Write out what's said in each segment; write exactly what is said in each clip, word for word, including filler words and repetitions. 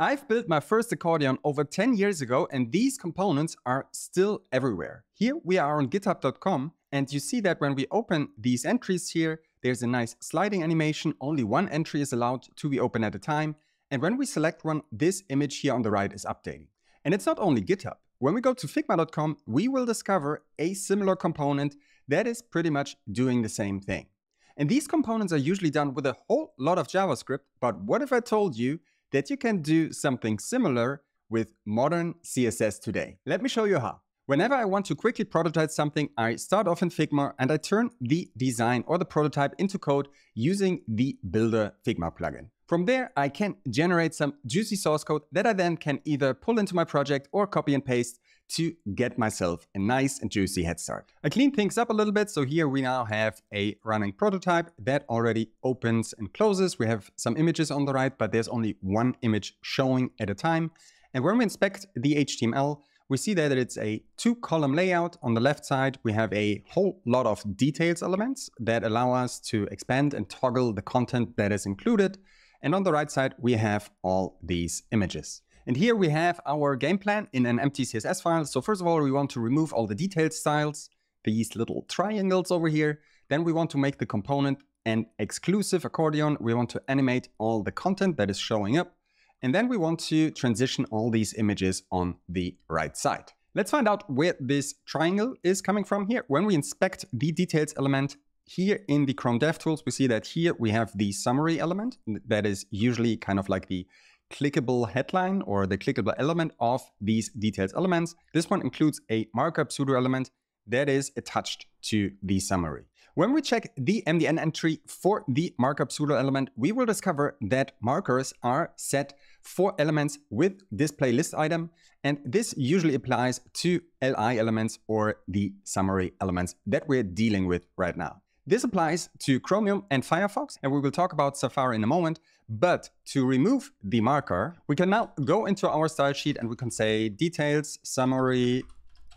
I've built my first accordion over ten years ago, and these components are still everywhere. Here we are on github dot com, and you see that when we open these entries here, there's a nice sliding animation. Only one entry is allowed to be open at a time. And when we select one, this image here on the right is updating. And it's not only GitHub. When we go to figma dot com, we will discover a similar component that is pretty much doing the same thing. And these components are usually done with a whole lot of JavaScript, but what if I told you that you can do something similar with modern C S S today? Let me show you how. Whenever I want to quickly prototype something, I start off in Figma and I turn the design or the prototype into code using the Builder Figma plugin. From there, I can generate some juicy source code that I then can either pull into my project or copy and paste to get myself a nice and juicy head start. I clean things up a little bit. So here we now have a running prototype that already opens and closes. We have some images on the right, but there's only one image showing at a time. And when we inspect the H T M L, we see that it's a two column layout. On the left side, we have a whole lot of details elements that allow us to expand and toggle the content that is included. And on the right side, we have all these images. And here we have our game plan in an empty C S S file. So first of all, we want to remove all the detailed styles, these little triangles over here. Then we want to make the component an exclusive accordion. We want to animate all the content that is showing up. And then we want to transition all these images on the right side. Let's find out where this triangle is coming from here. When we inspect the details element, here in the Chrome DevTools, we see that here we have the summary element that is usually kind of like the clickable headline or the clickable element of these details elements. This one includes a markup pseudo element that is attached to the summary. When we check the M D N entry for the markup pseudo element, we will discover that markers are set for elements with display list item. And this usually applies to L I elements or the summary elements that we're dealing with right now. This applies to Chromium and Firefox, and we will talk about Safari in a moment. But to remove the marker, we can now go into our style sheet and we can say details, summary,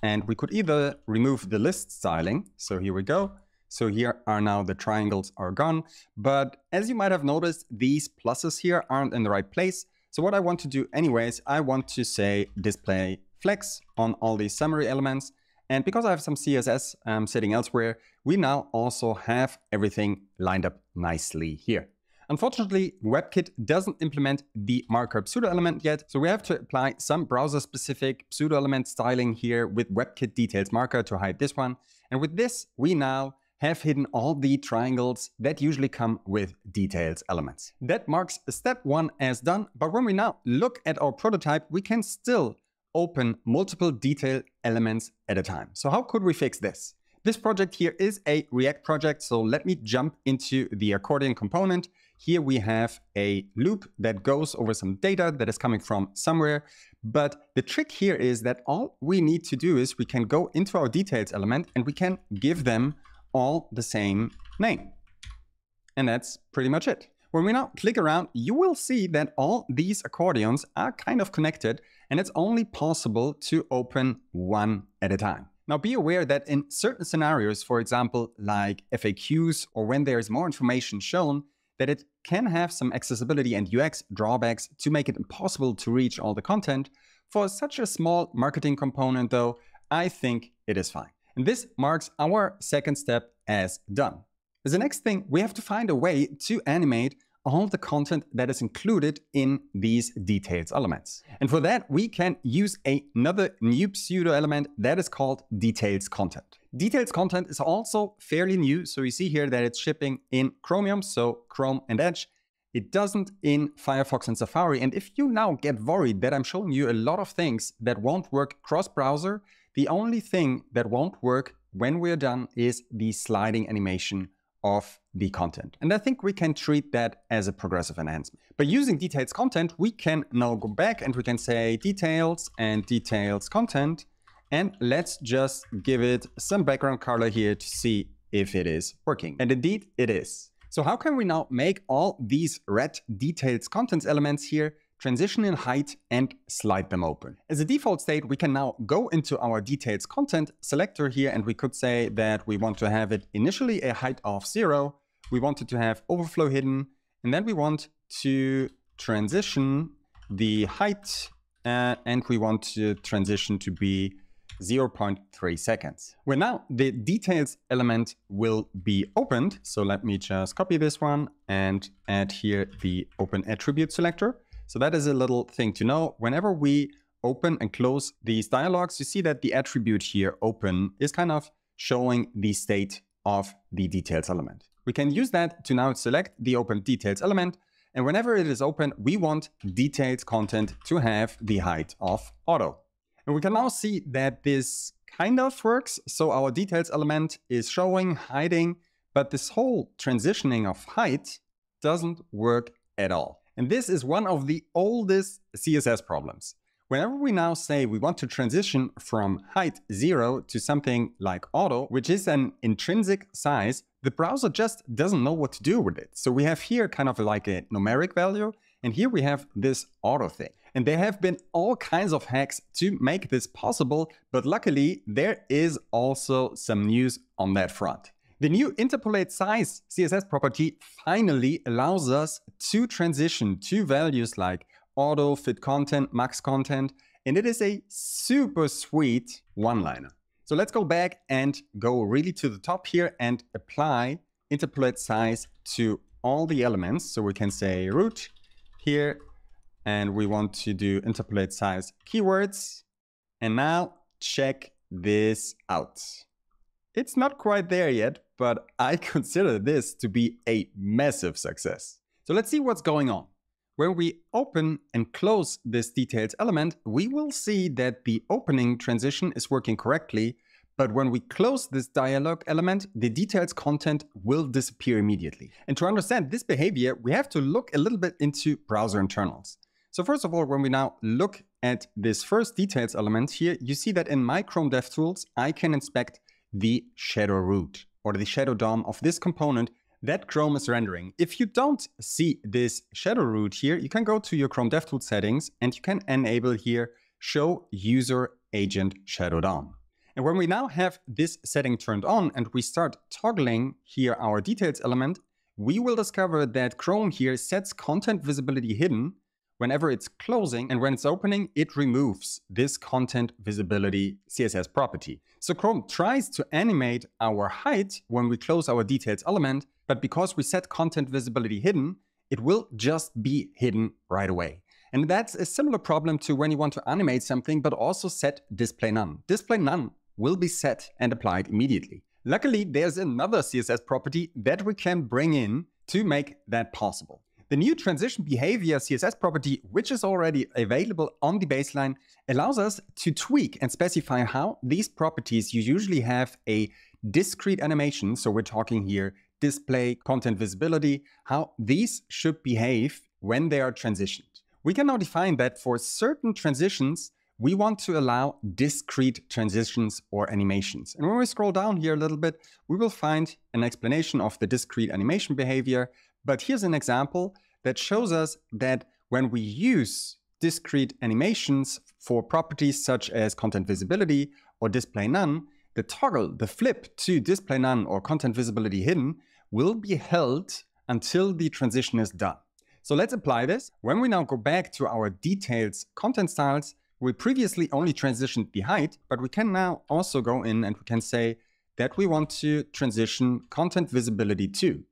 and we could either remove the list styling. So here we go. So here are now the triangles are gone. But as you might have noticed, these pluses here aren't in the right place. So what I want to do anyways, I want to say display flex on all these summary elements. And because I have some C S S um, sitting elsewhere, we now also have everything lined up nicely here. Unfortunately, WebKit doesn't implement the markup pseudo element yet. So we have to apply some browser specific pseudo element styling here with WebKit details marker to hide this one. And with this, we now have hidden all the triangles that usually come with details elements. That marks step one as done. But when we now look at our prototype, we can still open multiple detail elements at a time. So how could we fix this? This project here is a React project. So let me jump into the accordion component. Here we have a loop that goes over some data that is coming from somewhere. But the trick here is that all we need to do is we can go into our details element and we can give them all the same name. And that's pretty much it. When we now click around, you will see that all these accordions are kind of connected, and it's only possible to open one at a time. Now be aware that in certain scenarios, for example, like F A Qs or when there is more information shown, that it can have some accessibility and U X drawbacks to make it impossible to reach all the content. For such a small marketing component though, I think it is fine. And this marks our second step as done. As the next thing, we have to find a way to animate all the content that is included in these details elements. And for that, we can use another new pseudo element that is called details content. Details content is also fairly new. So you see here that it's shipping in Chromium, so Chrome and Edge. It doesn't in Firefox and Safari. And if you now get worried that I'm showing you a lot of things that won't work cross-browser, the only thing that won't work when we're done is the sliding animation of the content. And I think we can treat that as a progressive enhancement. By using details content, we can now go back and we can say details and details content. And let's just give it some background color here to see if it is working. And indeed it is. So how can we now make all these red details contents elements here transition in height and slide them open? As a default state, we can now go into our details content selector here, and we could say that we want to have it initially a height of zero. We wanted to have overflow hidden, and then we want to transition the height, uh, and we want the transition to be zero point three seconds. Well, now the details element will be opened. So let me just copy this one and add here the open attribute selector. So that is a little thing to know. Whenever we open and close these dialogs, you see that the attribute here open is kind of showing the state of the details element. We can use that to now select the open details element. And whenever it is open, we want details content to have the height of auto. And we can now see that this kind of works. So our details element is showing, hiding, but this whole transitioning of height doesn't work at all. And this is one of the oldest C S S problems. Whenever we now say we want to transition from height zero to something like auto, which is an intrinsic size, the browser just doesn't know what to do with it. So we have here kind of like a numeric value, and here we have this auto thing. And there have been all kinds of hacks to make this possible, but luckily there is also some news on that front. The new interpolate-size C S S property finally allows us to transition to values like auto, fit content, max content, and it is a super sweet one-liner. So let's go back and go really to the top here and apply interpolate-size to all the elements. So we can say root here, and we want to do interpolate size keywords. And now check this out. It's not quite there yet, but I consider this to be a massive success. So let's see what's going on. When we open and close this details element, we will see that the opening transition is working correctly. But when we close this dialog element, the details content will disappear immediately. And to understand this behavior, we have to look a little bit into browser internals. So first of all, when we now look at this first details element here, you see that in my Chrome DevTools, I can inspect the shadow root or the shadow D O M of this component that Chrome is rendering. If you don't see this shadow root here, you can go to your Chrome DevTools settings and you can enable here show user agent shadow D O M. And when we now have this setting turned on and we start toggling here our details element, we will discover that Chrome here sets content visibility hidden whenever it's closing, and when it's opening, it removes this content visibility C S S property. So Chrome tries to animate our height when we close our details element, but because we set content visibility hidden, it will just be hidden right away. And that's a similar problem to when you want to animate something, but also set display none. Display none will be set and applied immediately. Luckily, there's another C S S property that we can bring in to make that possible. The new transition-behavior C S S property, which is already available on the baseline, allows us to tweak and specify how these properties you usually have a discrete animation, so we're talking here display, content visibility, how these should behave when they are transitioned. We can now define that for certain transitions, we want to allow discrete transitions or animations. And when we scroll down here a little bit, we will find an explanation of the discrete animation behavior. But here's an example that shows us that when we use discrete animations for properties such as content visibility or display none, the toggle, the flip to display none or content visibility hidden will be held until the transition is done. So let's apply this. When we now go back to our details content styles, we previously only transitioned the height, but we can now also go in and we can say that we want to transition content visibility to.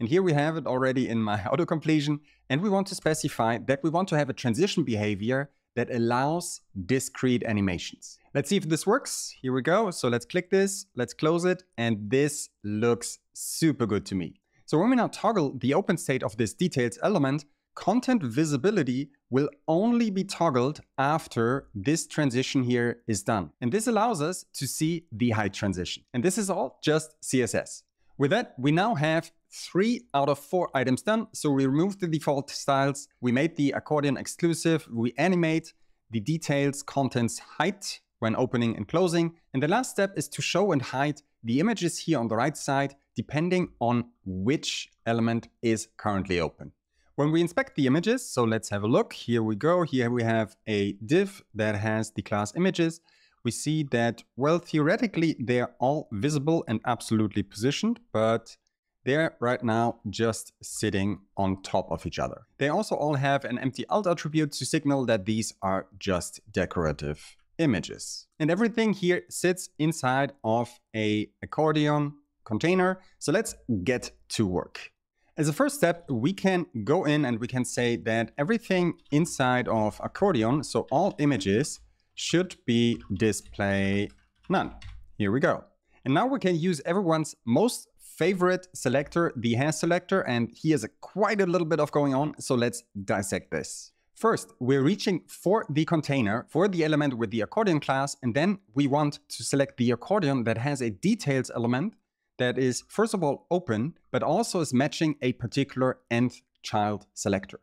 And here we have it already in my auto completion. And we want to specify that we want to have a transition behavior that allows discrete animations. Let's see if this works. Here we go. So let's click this, let's close it. And this looks super good to me. So when we now toggle the open state of this details element, content visibility will only be toggled after this transition here is done. And this allows us to see the height transition. And this is all just C S S. With that, we now have three out of four items done. So we removed the default styles. We made the accordion exclusive. We animate the details, contents, height when opening and closing. And the last step is to show and hide the images here on the right side, depending on which element is currently open. When we inspect the images, so let's have a look. Here we go. Here we have a div that has the class images. We see that, well, theoretically, they're all visible and absolutely positioned, but They're right now just sitting on top of each other. They also all have an empty alt attribute to signal that these are just decorative images. And everything here sits inside of an accordion container. So let's get to work. As a first step, we can go in and we can say that everything inside of accordion, so all images, should be display none. Here we go. And now we can use everyone's most favorite selector, the has selector, and he has a quite a little bit of going on. So let's dissect this. First, we're reaching for the container, for the element with the accordion class, and then we want to select the accordion that has a details element that is, first of all, open, but also is matching a particular nth child selector.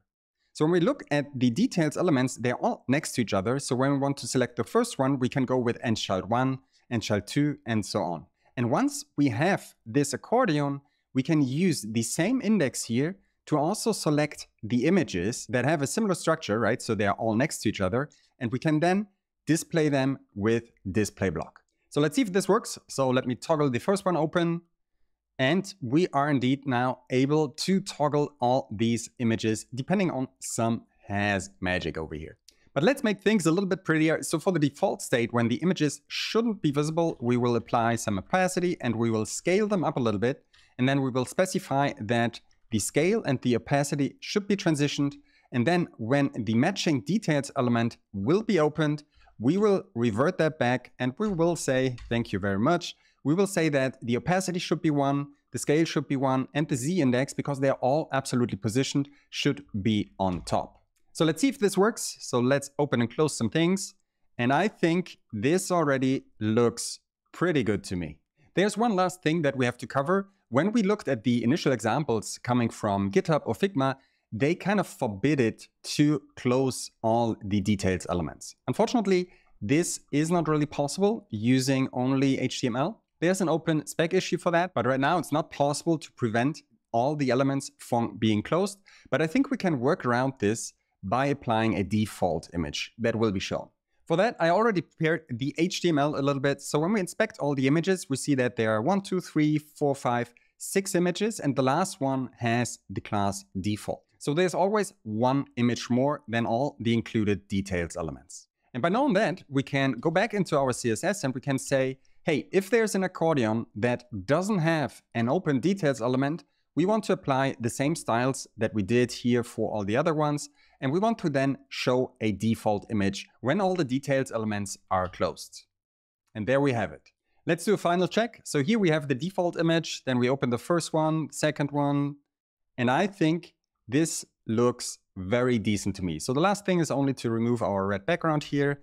So when we look at the details elements, they're all next to each other. So when we want to select the first one, we can go with nth child one, nth child two, and so on. And once we have this accordion, we can use the same index here to also select the images that have a similar structure, right? So they are all next to each other, and we can then display them with display block. So let's see if this works. So let me toggle the first one open. And we are indeed now able to toggle all these images depending on some has magic over here. But let's make things a little bit prettier. So for the default state, when the images shouldn't be visible, we will apply some opacity and we will scale them up a little bit. And then we will specify that the scale and the opacity should be transitioned. And then when the matching details element will be opened, we will revert that back and we will say, thank you very much. We will say that the opacity should be one, the scale should be one, and the Z index, because they're all absolutely positioned, should be on top. So let's see if this works. So let's open and close some things. And I think this already looks pretty good to me. There's one last thing that we have to cover. When we looked at the initial examples coming from GitHub or Figma, they kind of forbid it to close all the details elements. Unfortunately, this is not really possible using only H T M L. There's an open spec issue for that, but right now it's not possible to prevent all the elements from being closed. But I think we can work around this by applying a default image that will be shown. For that, I already prepared the H T M L a little bit. So when we inspect all the images, we see that there are one, two, three, four, five, six images, and the last one has the class default. So there's always one image more than all the included details elements. And by knowing that, we can go back into our C S S and we can say, hey, if there's an accordion that doesn't have an open details element, we want to apply the same styles that we did here for all the other ones. And we want to then show a default image when all the details elements are closed. And there we have it. Let's do a final check. So here we have the default image. Then we open the first one, second one. And I think this looks very decent to me. So the last thing is only to remove our red background here.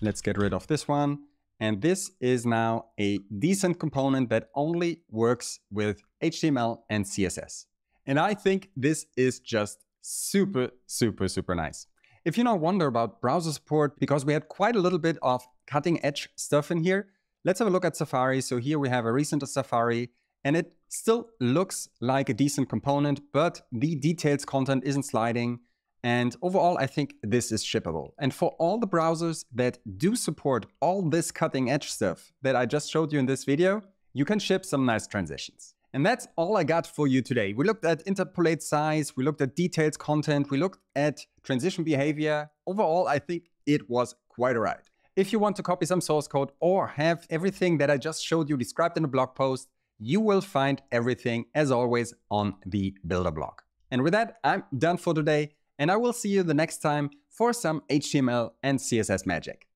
Let's get rid of this one. And this is now a decent component that only works with H T M L and C S S. And I think this is just super, super, super nice. If you now wonder about browser support, because we had quite a little bit of cutting edge stuff in here, let's have a look at Safari. So here we have a recent Safari, and it still looks like a decent component, but the details content isn't sliding. And overall, I think this is shippable. And for all the browsers that do support all this cutting edge stuff that I just showed you in this video, you can ship some nice transitions. And that's all I got for you today. We looked at interpolate-size, we looked at details content, we looked at transition behavior. Overall, I think it was quite a ride. If you want to copy some source code or have everything that I just showed you described in a blog post, you will find everything, as always, on the Builder blog. And with that, I'm done for today. And I will see you the next time for some H T M L and C S S magic.